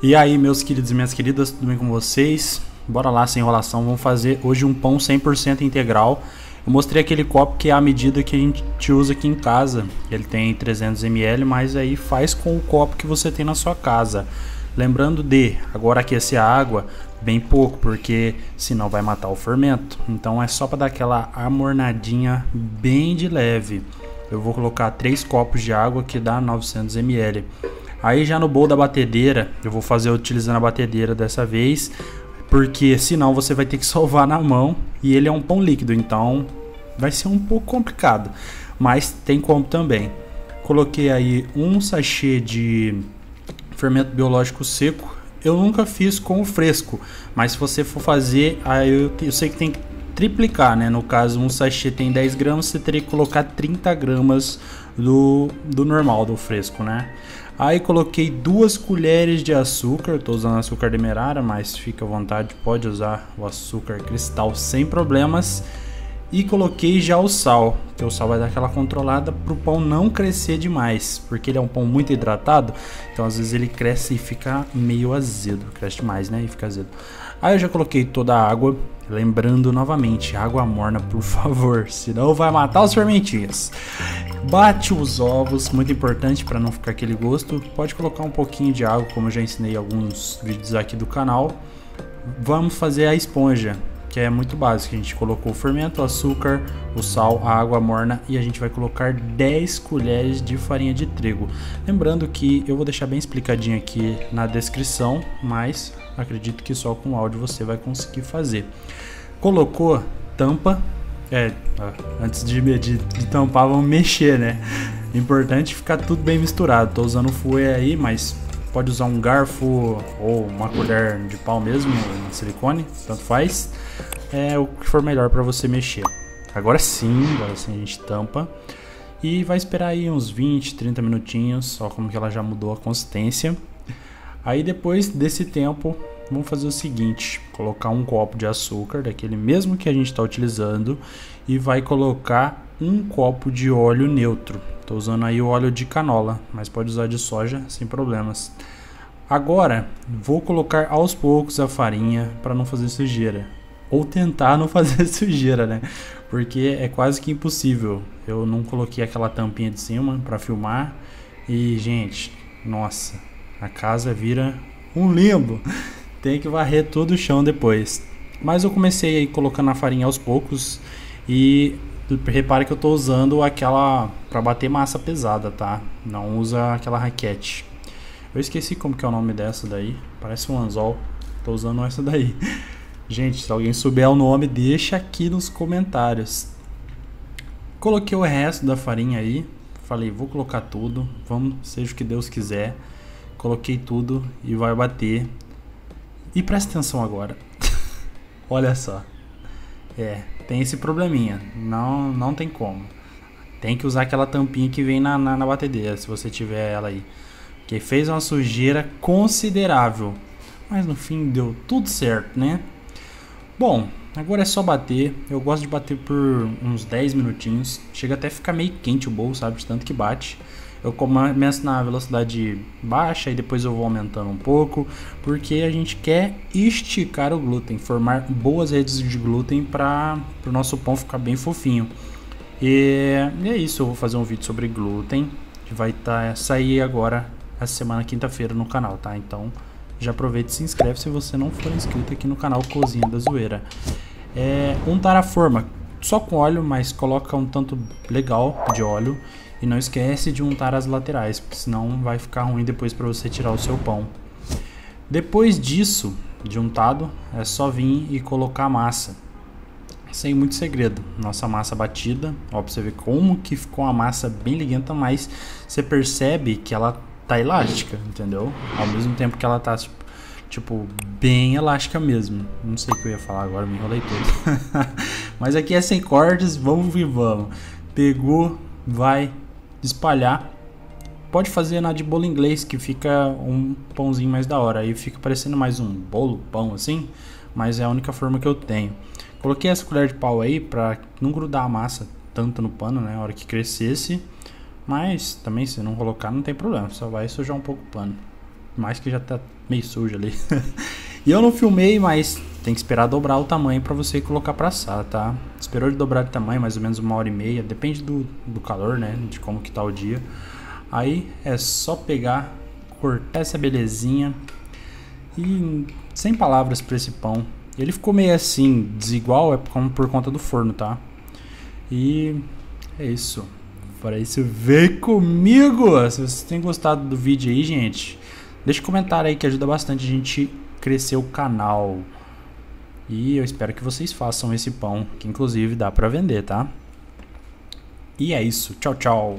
E aí, meus queridos e minhas queridas, tudo bem com vocês? Bora lá, sem enrolação, vamos fazer hoje um pão 100% integral. Eu mostrei aquele copo que é a medida que a gente usa aqui em casa. Ele tem 300 ml, mas aí faz com o copo que você tem na sua casa. Lembrando de agora aquecer a água bem pouco, porque senão vai matar o fermento. Então é só para dar aquela amornadinha bem de leve. Eu vou colocar 3 copos de água, que dá 900 ml. Aí já no bowl da batedeira, eu vou fazer utilizando a batedeira dessa vez, porque senão você vai ter que sovar na mão, e ele é um pão líquido, então vai ser um pouco complicado, mas tem como também. Coloquei aí um sachê de fermento biológico seco. Eu nunca fiz com o fresco, mas se você for fazer, aí eu sei que tem que triplicar, né? No caso, um sachê tem 10 gramas, você teria que colocar 30 gramas do normal, do fresco, né? Aí coloquei 2 colheres de açúcar. Eu tô usando açúcar demerara, mas fica à vontade, pode usar o açúcar cristal sem problemas. E coloquei já o sal, que o sal vai dar aquela controlada pro pão não crescer demais, porque ele é um pão muito hidratado, então às vezes ele cresce e fica meio azedo, cresce demais, né? E fica azedo. Aí eu já coloquei toda a água. Lembrando novamente, água morna, por favor, senão vai matar os fermentinhos. Bate os ovos, muito importante para não ficar aquele gosto. Pode colocar um pouquinho de água, como eu já ensinei em alguns vídeos aqui do canal. Vamos fazer a esponja, que é muito básico. A gente colocou o fermento, o açúcar, o sal, a água morna, e a gente vai colocar 10 colheres de farinha de trigo. Lembrando que eu vou deixar bem explicadinho aqui na descrição, mas acredito que só com áudio você vai conseguir fazer. Colocou, tampa. Antes de tampar, vamos mexer, né? Importante ficar tudo bem misturado. Tô usando fuê aí, mas pode usar um garfo ou uma colher de pau mesmo, silicone, tanto faz. É o que for melhor para você mexer. Agora sim, a gente tampa. E vai esperar aí uns 20, 30 minutinhos, só como que ela já mudou a consistência. Aí depois desse tempo, vamos fazer o seguinte: colocar um copo de açúcar, daquele mesmo que a gente está utilizando, e vai colocar um copo de óleo neutro. Estou usando aí o óleo de canola, mas pode usar de soja sem problemas. Agora vou colocar aos poucos a farinha para não fazer sujeira, ou tentar não fazer sujeira, né? Porque é quase que impossível. Eu não coloquei aquela tampinha de cima para filmar e, gente, nossa, a casa vira um limbo. Tem que varrer todo o chão depois. Mas eu comecei aí colocando a farinha aos poucos. E repare que eu tô usando aquela para bater massa pesada, tá? Não usa aquela raquete. Eu esqueci como que é o nome dessa daí. Parece um anzol. Tô usando essa daí. Gente, se alguém souber o nome, deixa aqui nos comentários. Coloquei o resto da farinha aí. Falei, vou colocar tudo. Vamos, seja o que Deus quiser. Coloquei tudo e vai bater. E presta atenção agora. Olha só. Tem esse probleminha. Não tem como. Tem que usar aquela tampinha que vem na batedeira, se você tiver ela aí. Porque fez uma sujeira considerável. Mas no fim deu tudo certo, né? Bom, agora é só bater. Eu gosto de bater por uns 10 minutinhos. Chega até a ficar meio quente o bowl, sabe? De tanto que bate. Eu começo na velocidade baixa e depois eu vou aumentando um pouco, porque a gente quer esticar o glúten, formar boas redes de glúten para o nosso pão ficar bem fofinho. E é isso, eu vou fazer um vídeo sobre glúten, que vai sair agora, essa semana, quinta-feira, no canal, tá? Então já aproveita e se inscreve se você não for inscrito aqui no canal Cozinha da Zueira. Untar a forma só com óleo, mas coloca um tanto legal de óleo. E não esquece de untar as laterais, porque senão vai ficar ruim depois para você tirar o seu pão. Depois disso, de untado, é só vir e colocar a massa. Sem muito segredo. Nossa massa batida, ó, pra você ver como que ficou uma massa bem liguenta, mas você percebe que ela tá elástica, entendeu? Ao mesmo tempo que ela tá tipo bem elástica mesmo. Não sei o que eu ia falar agora, me enrolei todo. Mas aqui é sem cortes, vamos e vamos. Pegou, vai espalhar. Pode fazer na de bolo inglês, que fica um pãozinho mais da hora. Aí fica parecendo mais um bolo, pão assim, mas é a única forma que eu tenho. Coloquei essa colher de pau aí pra não grudar a massa tanto no pano, né, na hora que crescesse. Mas também, se não colocar, não tem problema, só vai sujar um pouco o pano. Por mais que já tá meio sujo ali. E eu não filmei, mas tem que esperar dobrar o tamanho para você colocar para assar, tá? Esperou de dobrar de tamanho, mais ou menos 1h30. Depende do calor, né? De como que tá o dia. Aí é só pegar, cortar essa belezinha. E sem palavras para esse pão. Ele ficou meio assim, desigual, é como por conta do forno, tá? E é isso. Para isso, vem comigo! Se vocês têm gostado do vídeo aí, gente, deixa um comentário aí que ajuda bastante a gente crescer o canal. E eu espero que vocês façam esse pão, que inclusive dá para vender, tá? E é isso. Tchau, tchau!